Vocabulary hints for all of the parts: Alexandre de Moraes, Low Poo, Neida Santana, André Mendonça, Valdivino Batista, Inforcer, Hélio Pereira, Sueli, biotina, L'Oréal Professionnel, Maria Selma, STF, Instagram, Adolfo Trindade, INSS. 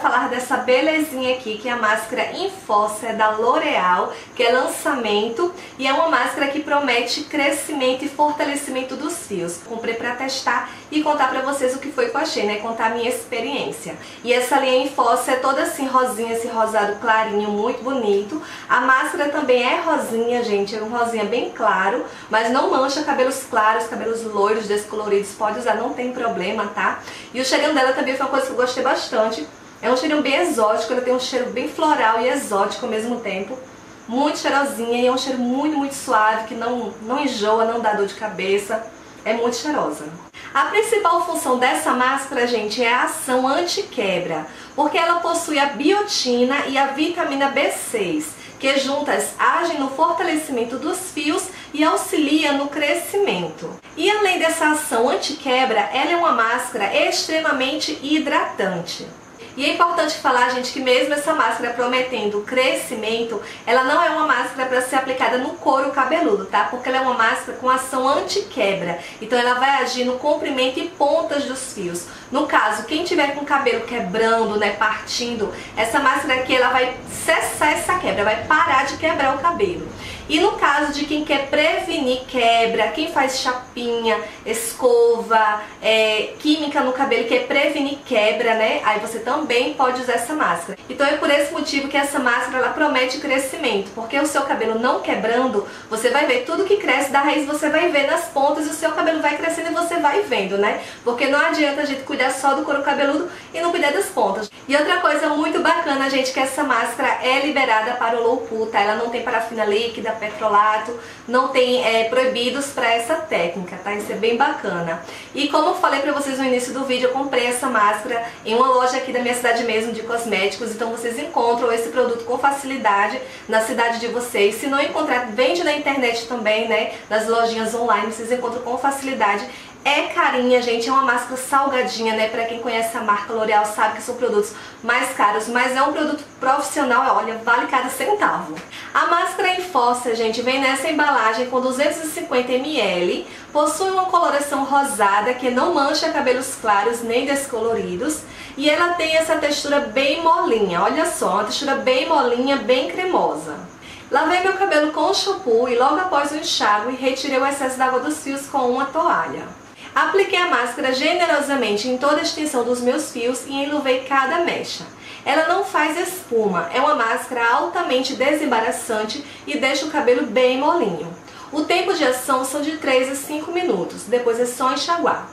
falar dessa belezinha aqui, que é a máscara Inforcer da L'Oréal, que é lançamento e é uma máscara que promete crescimento e fortalecimento dos fios. Comprei pra testar e contar pra vocês o que foi que eu achei, né? Contar a minha experiência. E essa linha Inforcer é toda assim rosinha, esse rosado clarinho, muito bonito. A máscara também é rosinha, gente, é um rosinha bem claro, mas não mancha cabelos claros, cabelos loiros, descoloridos, pode usar, não tem problema, tá? E o cheirinho dela também foi uma coisa que eu gostei bastante. É um cheirinho bem exótico, ela tem um cheiro bem floral e exótico ao mesmo tempo. Muito cheirosinha e é um cheiro muito, muito suave, que não enjoa, não dá dor de cabeça. É muito cheirosa. A principal função dessa máscara, gente, é a ação anti-quebra, porque ela possui a biotina e a vitamina B6, que juntas agem no fortalecimento dos fios e auxilia no crescimento. E além dessa ação anti-quebra, ela é uma máscara extremamente hidratante. E é importante falar, gente, que mesmo essa máscara prometendo crescimento, ela não é uma máscara para ser aplicada no couro cabeludo, tá? Porque ela é uma máscara com ação anti-quebra. Então ela vai agir no comprimento e pontas dos fios. No caso, quem tiver com o cabelo quebrando, né, partindo, essa máscara aqui, ela vai cessar essa quebra, vai parar de quebrar o cabelo. E no caso de quem quer prevenir quebra, quem faz chapinha, escova, química no cabelo, quer prevenir quebra, né? Aí você também pode usar essa máscara. Então é por esse motivo que essa máscara, ela promete crescimento, porque o seu cabelo não quebrando, você vai ver tudo que cresce da raiz, você vai ver nas pontas e o seu cabelo vai crescendo e você vai vendo, né? Porque não adianta a gente cuidar só do couro cabeludo e não cuidar das pontas. E outra coisa muito bacana, gente, que essa máscara é liberada para o Low Poo, tá? Ela não tem parafina líquida, petrolato, não tem proibidos para essa técnica, tá? Isso é bem bacana. E como eu falei pra vocês no início do vídeo, eu comprei essa máscara em uma loja aqui da minha cidade mesmo, de cosméticos, então vocês encontram esse produto com facilidade na cidade de vocês. Se não encontrar, vende na internet também, né? Nas lojinhas online, vocês encontram com facilidade. É carinha, gente, é uma máscara salgadinha, né? Pra quem conhece a marca L'Oréal sabe que são produtos mais caros, mas é um produto profissional, olha, vale cada centavo. A máscara Inforcer, gente, vem nessa embalagem com 250 ml, possui uma coloração rosada que não mancha cabelos claros nem descoloridos e ela tem essa textura bem molinha, olha só, uma textura bem molinha, bem cremosa. Lavei meu cabelo com shampoo e logo após o enxágue retirei o excesso de água dos fios com uma toalha. Apliquei a máscara generosamente em toda a extensão dos meus fios e enluvei cada mecha. Ela não faz espuma, é uma máscara altamente desembaraçante e deixa o cabelo bem molinho. O tempo de ação são de 3 a 5 minutos, depois é só enxaguar.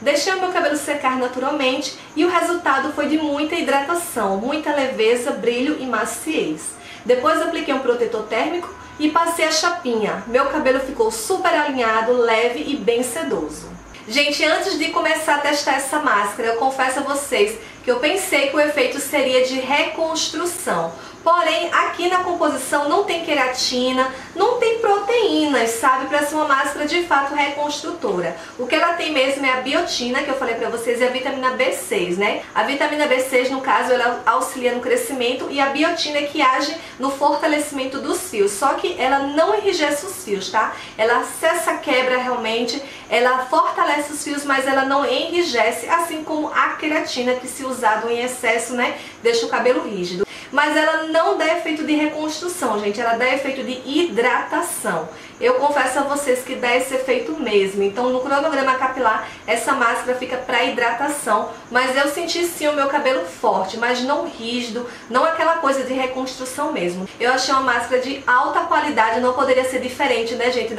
Deixei o meu cabelo secar naturalmente e o resultado foi de muita hidratação, muita leveza, brilho e maciez. Depois apliquei um protetor térmico e passei a chapinha. Meu cabelo ficou super alinhado, leve e bem sedoso. Gente, antes de começar a testar essa máscara, eu confesso a vocês que eu pensei que o efeito seria de reconstrução. Porém, aqui na composição não tem queratina, não tem proteínas, sabe? Para ser uma máscara de fato reconstrutora. O que ela tem mesmo é a biotina, que eu falei pra vocês, e a vitamina B6, né? A vitamina B6, no caso, ela auxilia no crescimento e a biotina que age no fortalecimento dos fios. Só que ela não enrijece os fios, tá? Ela cessa a quebra realmente, ela fortalece os fios, mas ela não enrijece, assim como a queratina, que se usado em excesso, né, deixa o cabelo rígido. Mas ela não dá efeito de reconstrução, gente, ela dá efeito de hidratação. Eu confesso a vocês que dá esse efeito mesmo. Então no cronograma capilar essa máscara fica para hidratação, mas eu senti sim o meu cabelo forte, mas não rígido, não aquela coisa de reconstrução mesmo. Eu achei uma máscara de alta qualidade, não poderia ser diferente, né, gente,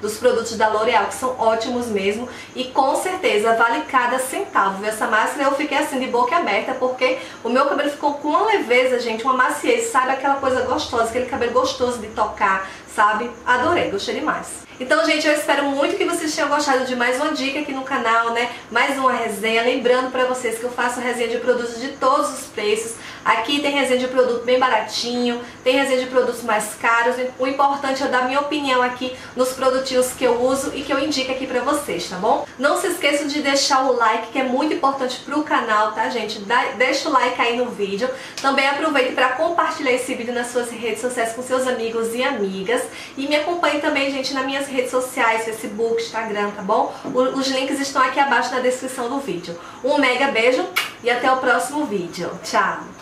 dos produtos da L'Oréal, que são ótimos mesmo e com certeza vale cada centavo. Essa máscara eu fiquei assim de boca aberta porque o meu cabelo ficou com uma leveza, gente, uma maciez, sabe? Aquela coisa gostosa, aquele cabelo gostoso de tocar, sabe? Adorei, gostei demais. Então, gente, eu espero muito que vocês tenham gostado de mais uma dica aqui no canal, né? Mais uma resenha. Lembrando pra vocês que eu faço resenha de produtos de todos os preços. Aqui tem resenha de produto bem baratinho, tem resenha de produtos mais caros. O importante é dar minha opinião aqui nos produtinhos que eu uso e que eu indico aqui pra vocês, tá bom? Não se esqueçam de deixar o like, que é muito importante pro canal, tá, gente? Deixa o like aí no vídeo. Também aproveite pra compartilhar esse vídeo nas suas redes sociais com seus amigos e amigas. E me acompanhe também, gente, nas minhas redes sociais, Facebook, Instagram, tá bom? Os links estão aqui abaixo na descrição do vídeo. Um mega beijo! e até o próximo vídeo. Tchau!